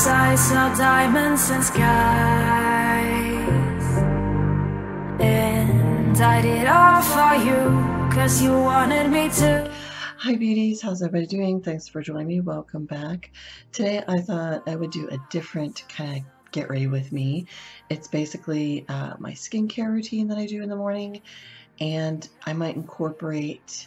sights, no diamonds and skies. And I did all for you, cause you wanted me to. Hi beauties, how's everybody doing? Thanks for joining me, welcome back. Today I thought I would do a different kind of get ready with me. It's basically my skincare routine that I do in the morning, and I might incorporate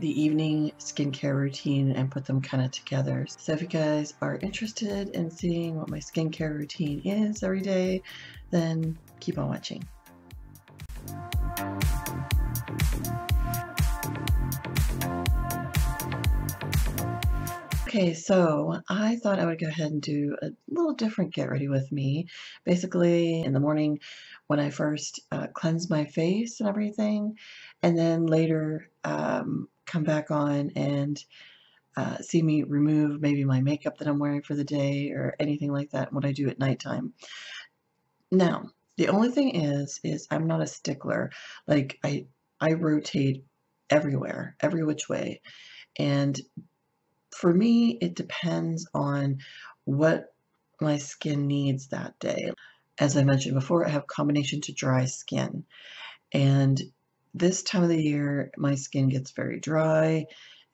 the evening skincare routine and put them kind of together. So if you guys are interested in seeing what my skincare routine is every day, then keep on watching. Okay, so I thought I would go ahead and do a little different get ready with me. Basically, in the morning when I first cleanse my face and everything, and then later come back on and see me remove maybe my makeup that I'm wearing for the day or anything like that, what I do at nighttime. Now, the only thing is I'm not a stickler. Like, I rotate everywhere, every which way. And for me, it depends on what my skin needs that day. As I mentioned before, I have combination to dry skin. And this time of the year, my skin gets very dry,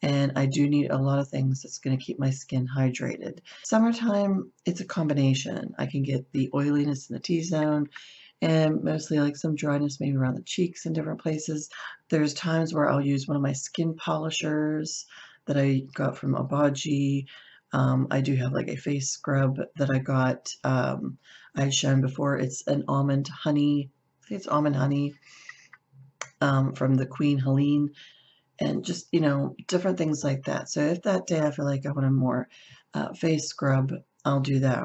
and I do need a lot of things that's going to keep my skin hydrated. Summertime, it's a combination. I can get the oiliness in the T-zone, and mostly like some dryness maybe around the cheeks in different places. There's times where I'll use one of my skin polishers that I got from Obagi. I do have like a face scrub that I got, I've shown before. It's an almond honey, I think it's almond honey, from the Queen Helene, and just, you know, different things like that. So if that day I feel like I want a more face scrub, I'll do that.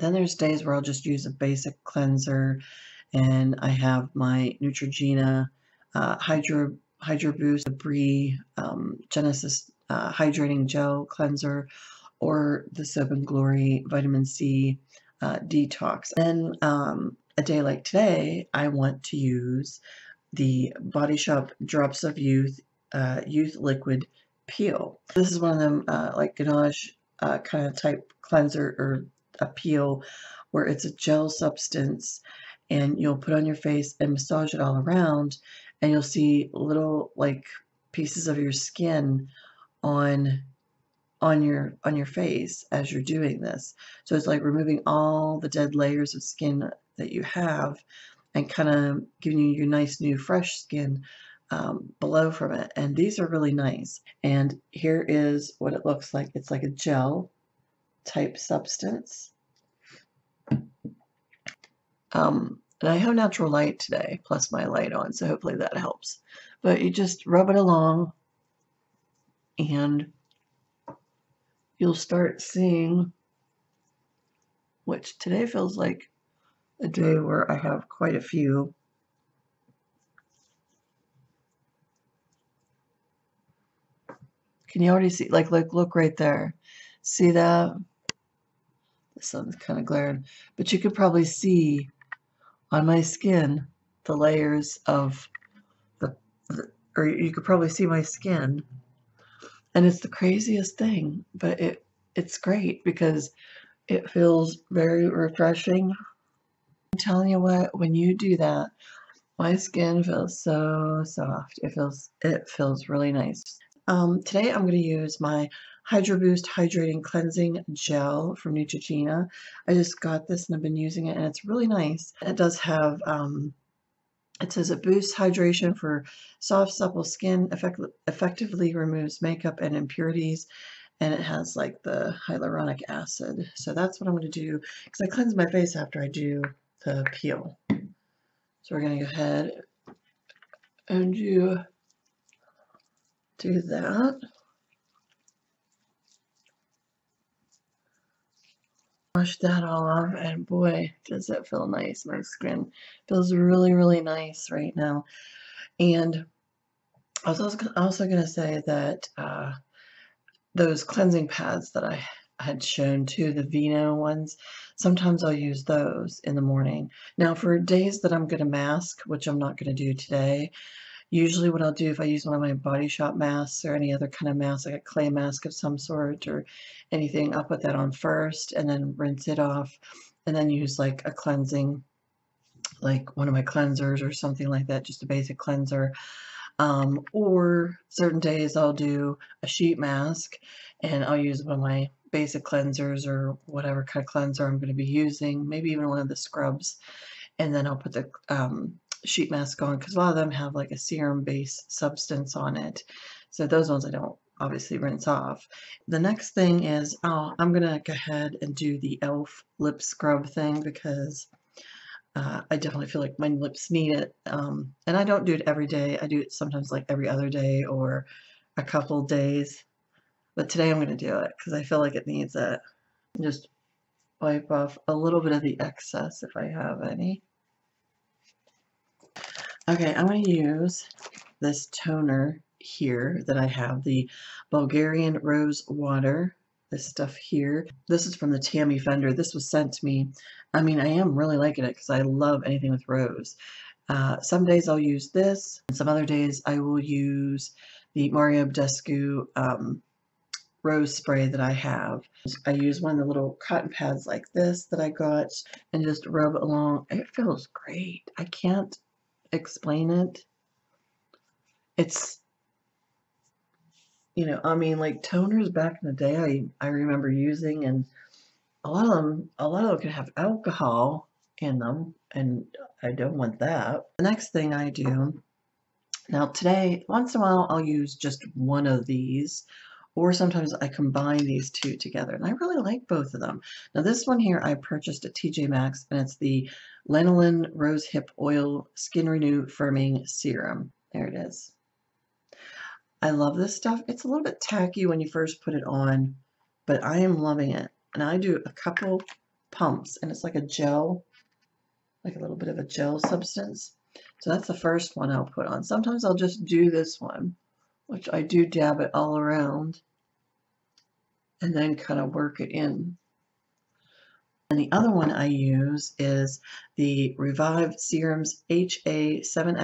Then there's days where I'll just use a basic cleanser, and I have my Neutrogena Hydro Boost, the Brie Genesis Hydrating Gel Cleanser, or the Soap & Glory Vitamin C Detox. And a day like today, I want to use the Body Shop Drops of Youth Youth Liquid Peel. This is one of them like ganache kind of type cleanser or a peel where it's a gel substance, and you'll put on your face and massage it all around, and you'll see little like pieces of your skin on your face as you're doing this. So it's like removing all the dead layers of skin that you have and kind of giving you your nice new fresh skin below from it. And these are really nice. And here is what it looks like. It's like a gel type substance. And I have natural light today, plus my light on, so hopefully that helps. But you just rub it along, and you'll start seeing, which today feels like a day where I have quite a few. Can you already see, like look right there. See that? The sun's kind of glaring, but you could probably see on my skin the layers of the or you could probably see my skin. And it's the craziest thing, but it's great because it feels very refreshing. I'm telling you what, when you do that, my skin feels so soft. It feels really nice. Today I'm going to use my Hydro Boost Hydrating Cleansing Gel from Neutrogena. I just got this and I've been using it, and it's really nice. It does have, it says it boosts hydration for soft, supple skin, effectively removes makeup and impurities, and it has like the hyaluronic acid. So that's what I'm going to do, because I cleanse my face after I do the peel. So we're going to go ahead and do that. Wash that all off, and boy, does it feel nice. My skin feels really, really nice right now. And I was also going to say that those cleansing pads that I had shown too, the Vino ones, sometimes I'll use those in the morning. Now for days that I'm going to mask, which I'm not going to do today, Usually what I'll do if I use one of my Body Shop masks or any other kind of mask, like a clay mask of some sort or anything, I'll put that on first and then rinse it off and then use like a cleansing, like one of my cleansers or something like that, just a basic cleanser. Or certain days I'll do a sheet mask and I'll use one of my basic cleansers or whatever kind of cleanser I'm going to be using, maybe even one of the scrubs, and then I'll put the sheet mask on, because a lot of them have like a serum based substance on it, so those ones I don't obviously rinse off. The next thing is I'm gonna go ahead and do the e.l.f. lip scrub thing, because I definitely feel like my lips need it, and I don't do it every day. I do it sometimes like every other day or a couple days, but today I'm going to do it because I feel like it needs it. Just wipe off a little bit of the excess if I have any. Okay, I'm going to use this toner here that I have, the Bulgarian Rose Water. This stuff here. This is from the Tammy Fender. This was sent to me. I mean, I am really liking it because I love anything with rose. Some days I'll use this, and some other days I will use the Mario Badescu rose spray that I have. I use one of the little cotton pads like this that I got and just rub it along. It feels great. I can't explain it. It's, you know, I mean, like toners back in the day I remember using, and a lot of them could have alcohol in them, and I don't want that. The next thing I do, now today, once in a while I'll use just one of these, or sometimes I combine these two together, and I really like both of them. Now this one here I purchased at TJ Maxx, and it's the Lanoline Rose Hip Oil Skin Renew Firming Serum. There it is. I love this stuff. It's a little bit tacky when you first put it on, but I am loving it. And I do a couple pumps, and it's like a gel, like a little bit of a gel substance. So that's the first one I'll put on. Sometimes I'll just do this one, which I do dab it all around and then kind of work it in. And the other one I use is the Reviv Serums HA7X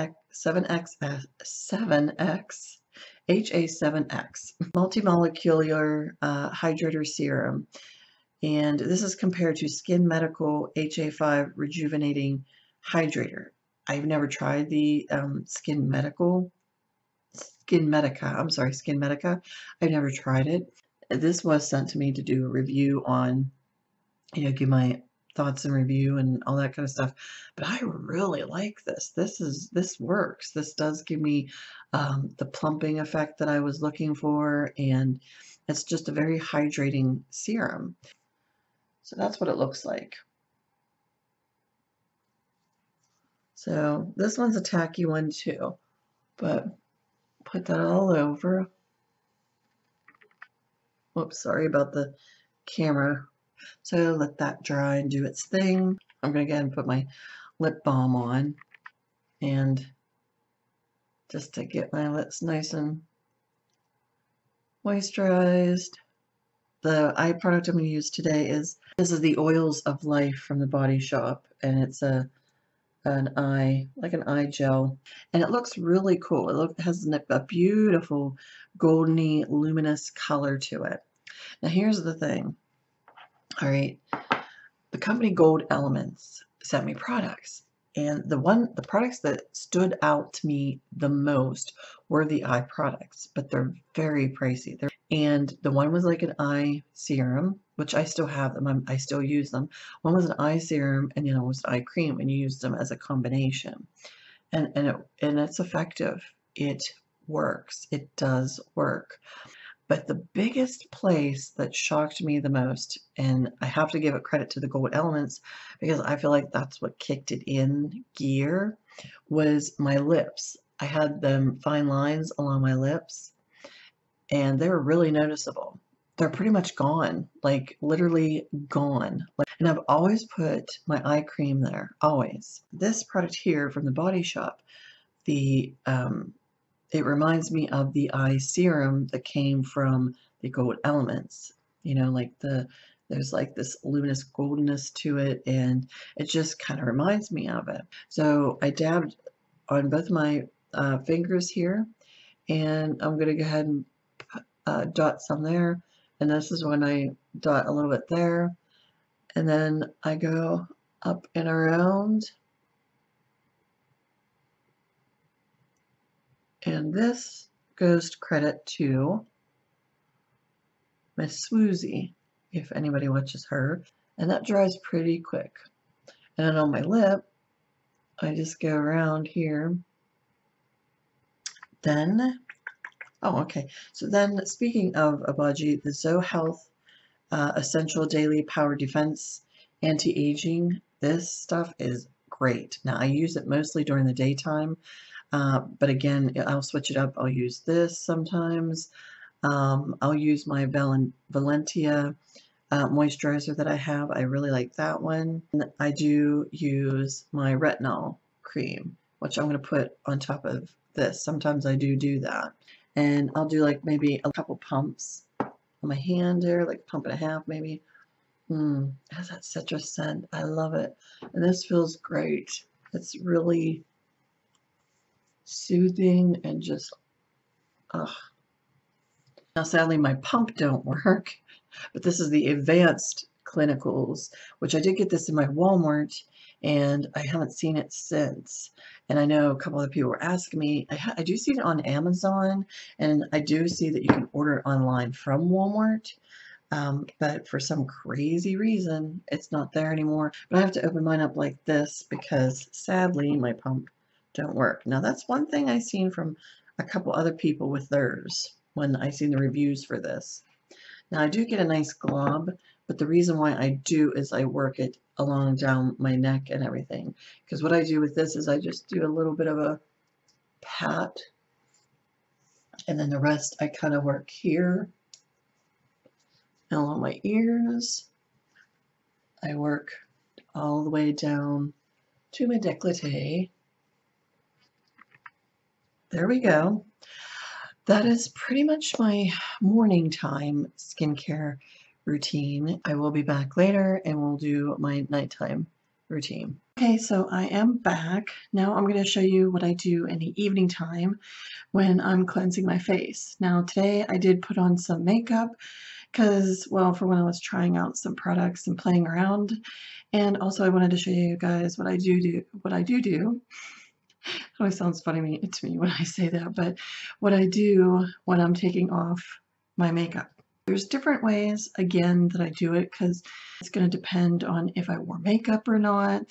multi-molecular hydrator serum, and this is compared to Skin Medical HA5 rejuvenating hydrator. I've never tried the Skin Medica. I've never tried it. This was sent to me to do a review on, you know, give my thoughts and review and all that kind of stuff, but I really like this. This works. This does give me the plumping effect that I was looking for, and it's just a very hydrating serum. So that's what it looks like. So this one's a tacky one too, but put that all over. Whoops, sorry about the camera. So let that dry and do its thing. I'm going to go ahead and put my lip balm on, and just to get my lips nice and moisturized. The eye product I'm going to use today is, this is the Oils of Life from the Body Shop, and it's an eye gel, and it looks really cool. It has a beautiful goldeny luminous color to it. Now here's the thing. All right, the company Gold Elements sent me products, and the products that stood out to me the most were the eye products, but they're very pricey. And the one was like an eye serum, which I still have them. I still use them. One was an eye serum, and the other was an eye cream, and you use them as a combination, and it's effective. It works. It does work. But the biggest place that shocked me the most, and I have to give it credit to the Gold Elements because I feel like that's what kicked it in gear, was my lips. I had them fine lines along my lips, and they were really noticeable. They're pretty much gone, like literally gone. And I've always put my eye cream there, always. This product here from the Body Shop, the it reminds me of the eye serum that came from the Gold Elements. You know, like there's like this luminous goldenness to it, and it just kind of reminds me of it. So I dabbed on both my fingers here, and I'm going to go ahead and dot some there, and this is when I dot a little bit there, and then I go up and around, and this goes to credit to Miss Swoozie, if anybody watches her, and that dries pretty quick. And then on my lip, I just go around here. Then, oh, okay. So then, speaking of Obagi, the Zo Health Essential Daily Power Defense Anti-Aging, this stuff is great. Now, I use it mostly during the daytime, but again, I'll switch it up. I'll use this sometimes. I'll use my Valentia moisturizer that I have. I really like that one. And I do use my retinol cream, which I'm going to put on top of this. Sometimes I do that. And I'll do like maybe a couple pumps on my hand there, like a pump and a half maybe. It has that citrus scent. I love it. And this feels great. It's really soothing and just, ugh. Now, sadly, my pump don't work, but this is the Advanced Clinicals, which I did get this in my Walmart, and I haven't seen it since. And I know a couple of people were asking me. I do see it on Amazon, and I do see that you can order it online from Walmart, but for some crazy reason, it's not there anymore. But I have to open mine up like this because, sadly, my pump don't work. Now, that's one thing I've seen from a couple other people with theirs when I see the reviews for this. Now I do get a nice glob, but the reason why I do is I work it along down my neck and everything. Because what I do with this is I just do a little bit of a pat, and then the rest I kind of work here and along my ears. I work all the way down to my décolleté. There we go. That is pretty much my morning time skincare routine. I will be back later and we'll do my nighttime routine. Okay, so I am back. Now I'm going to show you what I do in the evening time when I'm cleansing my face. Now today I did put on some makeup because, well, for when I was trying out some products and playing around, and also I wanted to show you guys what I do. It always sounds funny to me when I say that, but what I do when I'm taking off my makeup. There's different ways, again, that I do it because it's going to depend on if I wore makeup or not,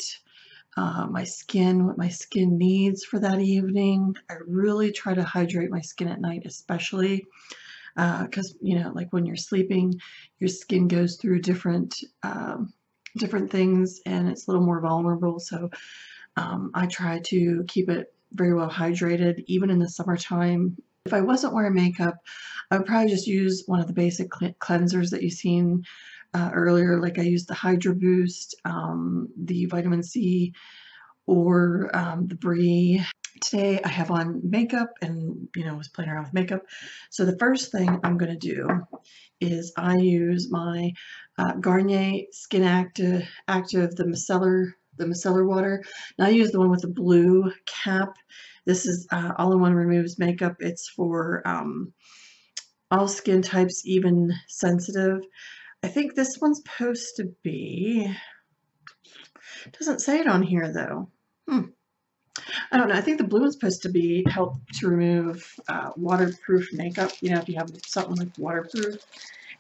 my skin, what my skin needs for that evening. I really try to hydrate my skin at night, especially because, you know, like when you're sleeping, your skin goes through different things and it's a little more vulnerable. So I try to keep it very well hydrated, even in the summertime. If I wasn't wearing makeup, I would probably just use one of the basic cleansers that you've seen earlier. Like I used the Hydro Boost, the Vitamin C, or the Bree. Today I have on makeup and, you know, was playing around with makeup. So the first thing I'm going to do is I use my Garnier Skin Active, the micellar water. Now I use the one with the blue cap. This is all-in-one removes makeup. It's for all skin types, even sensitive. I think this one's supposed to be, doesn't say it on here though. I don't know. I think the blue one's supposed to be help to remove waterproof makeup, you know, if you have something like waterproof.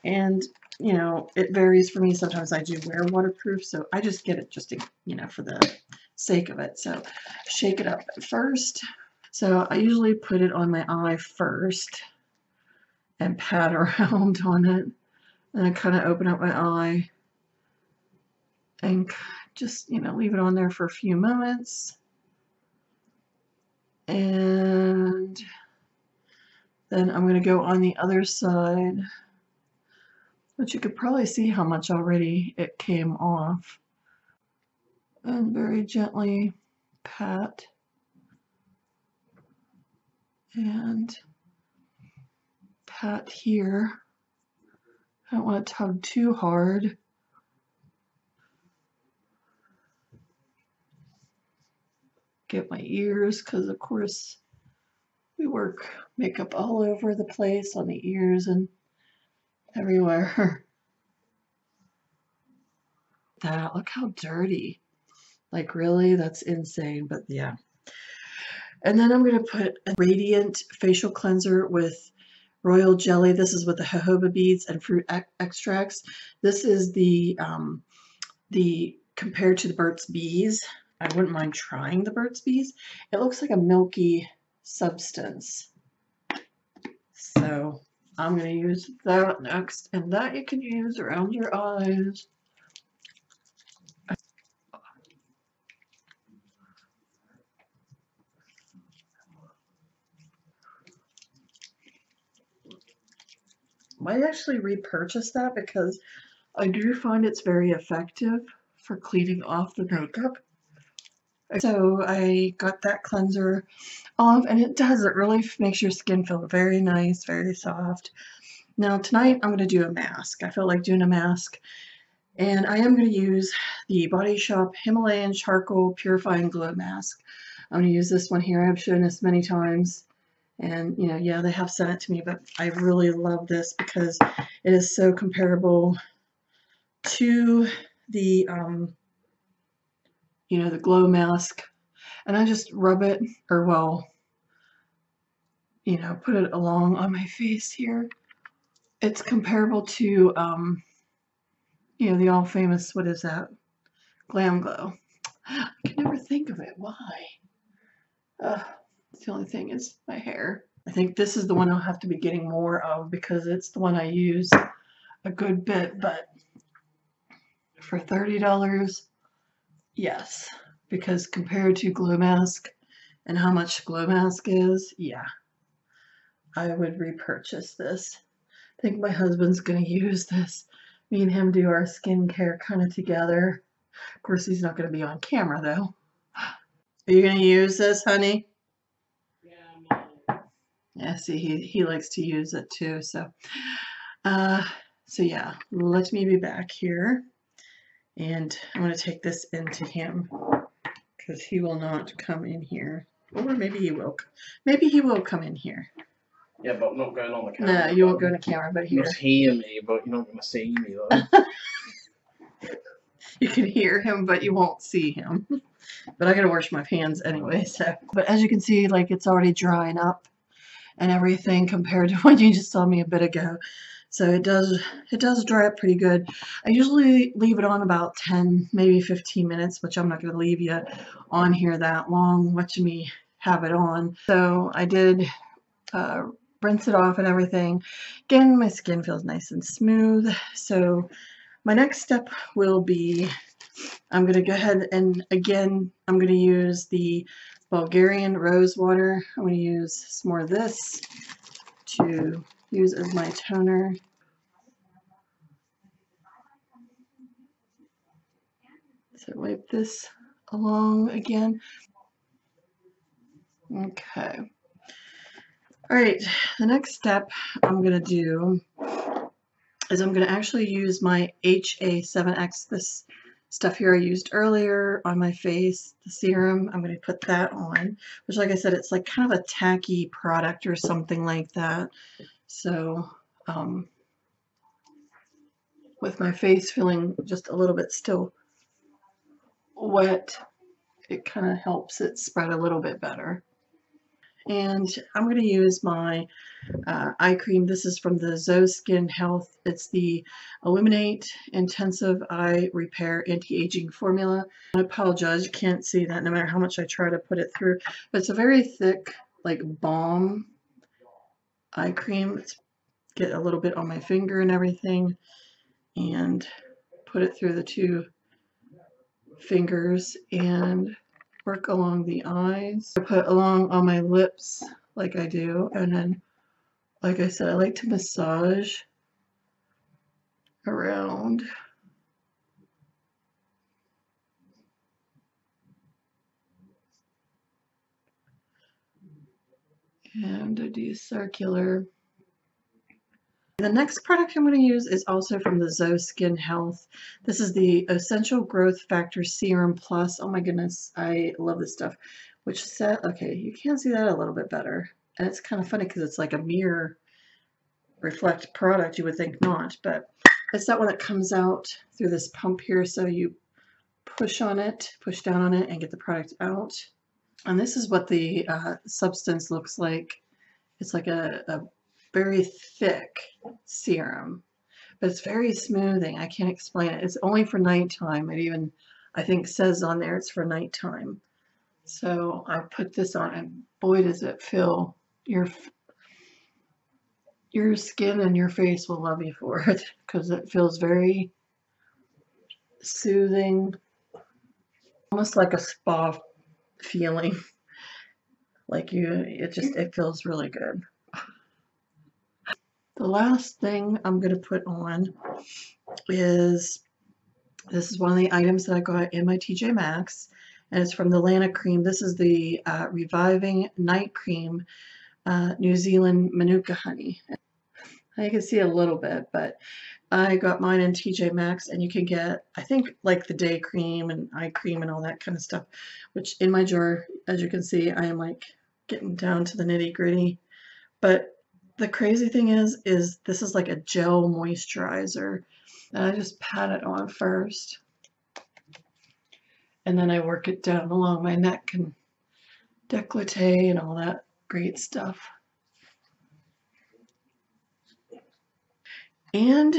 And you know, it varies for me. Sometimes I do wear waterproof, so I just get it just to, you know, for the sake of it. So shake it up first. So I usually put it on my eye first and pat around on it. And I kind of open up my eye and just, you know, leave it on there for a few moments. And then I'm going to go on the other side. But you could probably see how much already it came off. And very gently pat. And pat here. I don't want to tug too hard. Get my ears, because of course we work makeup all over the place, on the ears and everywhere. That, look how dirty. Like, really, that's insane, but yeah. And then I'm going to put a radiant facial cleanser with royal jelly. This is with the jojoba beads and fruit extracts. This is the compared to the Burt's Bees. I wouldn't mind trying the Burt's Bees. It looks like a milky substance. So I'm going to use that next, and that you can use around your eyes. I actually repurchased that because I do find it's very effective for cleaning off the makeup. So I got that cleanser off, and it does, it really makes your skin feel very nice, very soft. Now tonight I'm going to do a mask. I feel like doing a mask, and I am going to use the Body Shop Himalayan Charcoal Purifying Glow Mask. I'm going to use this one here. I've shown this many times. And, you know, yeah, they have sent it to me, but I really love this because it is so comparable to the, you know, the glow mask. And I just rub it, or, well, you know, put it along on my face here. It's comparable to, you know, the all-famous, what is that? Glam Glow. I can never think of it. Why? Ugh. The only thing is my hair. I think this is the one I'll have to be getting more of because it's the one I use a good bit, but for $30, yes, because compared to Glow Mask and how much Glow Mask is, yeah, I would repurchase this. I think my husband's going to use this. Me and him do our skincare kind of together. Of course, he's not going to be on camera, though. Are you going to use this, honey? Yeah, see, he likes to use it too, so yeah, let me be back here, and I'm going to take this into him because he will not come in here, or maybe he will come in here. Yeah, but I'm not going on the camera. No, you won't go on the camera, but here. You can hear me, but you're not going to see me though. You can hear him, but you won't see him. But I got to wash my hands anyway, so. But as you can see, like, it's already drying up and everything compared to what you just saw me a bit ago. So it does dry up pretty good. I usually leave it on about 10, maybe 15 minutes, which I'm not going to leave you on here that long, watching me have it on. So I did rinse it off and everything. Again, my skin feels nice and smooth. So my next step will be, I'm going to go ahead and again, I'm going to use the Bulgarian rose water. I'm going to use some more of this to use as my toner. So wipe this along again. Okay. All right, the next step I'm going to do is I'm going to actually use my HA7X, this stuff here I used earlier on my face, the serum. I'm going to put that on, which, like I said, it's like kind of a tacky product or something like that. So with my face feeling just a little bit still wet, it kind of helps it spread a little bit better. And I'm going to use my eye cream. This is from the Zo Skin Health. It's the Illuminate Intensive Eye Repair Anti-Aging Formula. I apologize, you can't see that no matter how much I try to put it through. But it's a very thick, like, balm eye cream. It's get a little bit on my finger and everything, and put it through the two fingers and work along the eyes. I put along on my lips like I do, and then, like I said, I like to massage around. And I do circular. The next product I'm going to use is also from the Zo Skin Health. This is the Essential Growth Factor Serum Plus. Oh my goodness, I love this stuff. Which set, okay, you can see that a little bit better. And it's kind of funny because it's like a mirror reflect product. You would think not, but it's that one that comes out through this pump here. So you push on it, push down on it, and get the product out. And this is what the substance looks like. It's like a very thick serum, but it's very smoothing. I can't explain it. It's only for nighttime. It even, I think, says on there it's for nighttime. So I put this on, and boy, does it feel your skin and your face will love you for it, because it feels very soothing, almost like a spa feeling. Like it feels really good. The last thing I'm going to put on is, this is one of the items that I got in my TJ Maxx, and it's from the Lanocream. This is the Reviving Night Cream, New Zealand Manuka honey. You can see a little bit, but I got mine in TJ Maxx, and you can get, I think, like the day cream and eye cream and all that kind of stuff, which in my drawer, as you can see, I am like getting down to the nitty gritty. But the crazy thing is this is like a gel moisturizer, and I just pat it on first, and then I work it down along my neck and décolleté and all that great stuff. And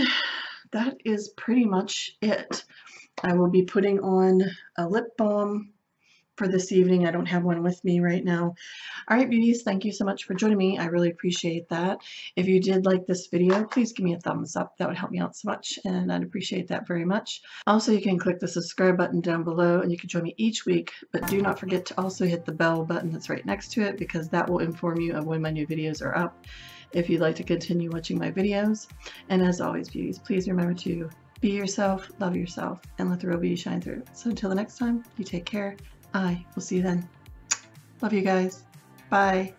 that is pretty much it. I will be putting on a lip balm for this evening. I don't have one with me right now. All right, beauties, thank you so much for joining me. I really appreciate that. If you did like this video, please give me a thumbs up. That would help me out so much, and I'd appreciate that very much. Also, you can click the subscribe button down below, and you can join me each week, but do not forget to also hit the bell button that's right next to it, because that will inform you of when my new videos are up, if you'd like to continue watching my videos. And as always, beauties, please remember to be yourself, love yourself, and let the real beauty shine through. So until the next time, you take care. I will see you then. Love you guys. Bye.